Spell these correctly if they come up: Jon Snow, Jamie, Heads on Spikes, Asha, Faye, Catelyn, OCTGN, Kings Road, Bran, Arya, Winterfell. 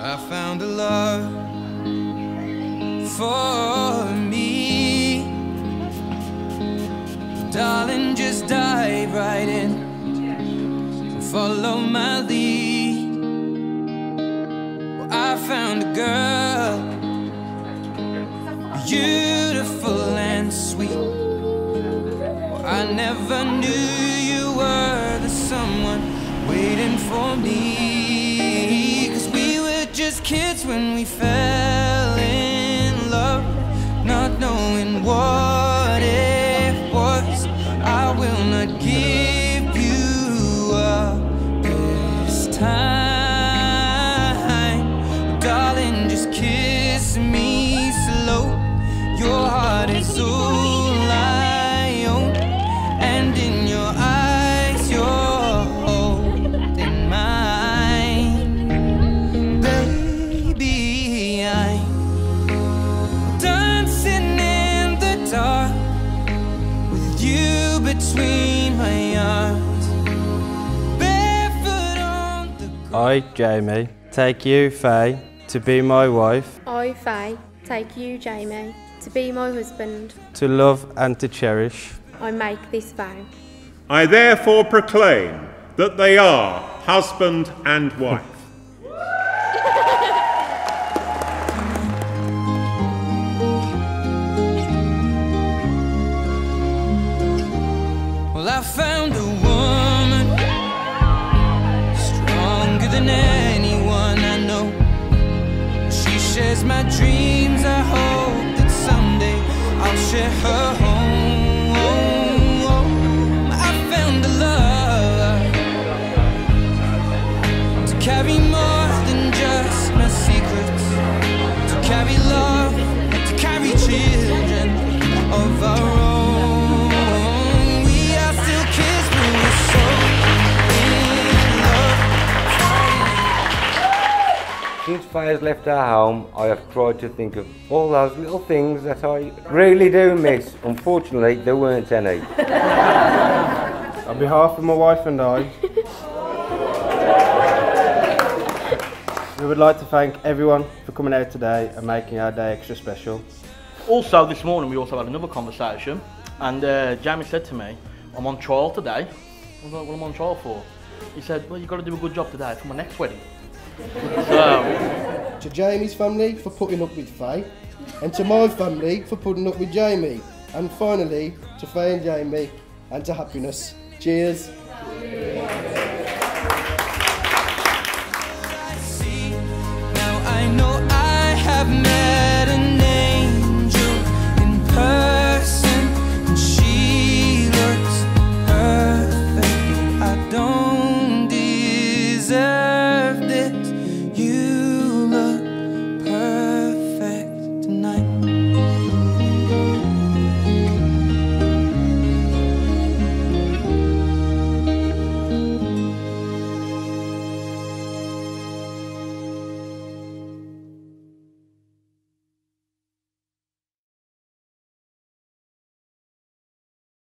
I found a love for me. Darling, just dive right in and follow my lead. Well, I found a girl, beautiful and sweet. Well, I never knew you were the someone waiting for me. 'Cause just kids when we fell in love, not knowing what it was. I will not give you up this time. Darling, just kiss me slow. Your heart is all I own, and in your eyes you're holding mine. I, Jamie, take you, Faye, to be my wife. I, Faye, take you, Jamie, to be my husband. To love and to cherish. I make this vow. I therefore proclaim that they are husband and wife. Well, I found a woman stronger than anyone I know. She shares my dreams. I hope that someday I'll share her home. I found a love to carry more than just my secrets, to carry love, to carry children of our own. Since Faye's left our home, I have tried to think of all those little things that I really do miss. Unfortunately, there weren't any. On behalf of my wife and I, we would like to thank everyone for coming out today and making our day extra special. Also, this morning we also had another conversation, and Jamie said to me, "I'm on trial today." I was like, "What am I on trial for?" He said, "Well, you've got to do a good job today for my next wedding." To Jamie's family for putting up with Faye, and to my family for putting up with Jamie, and finally to Faye and Jamie, and to happiness. Cheers.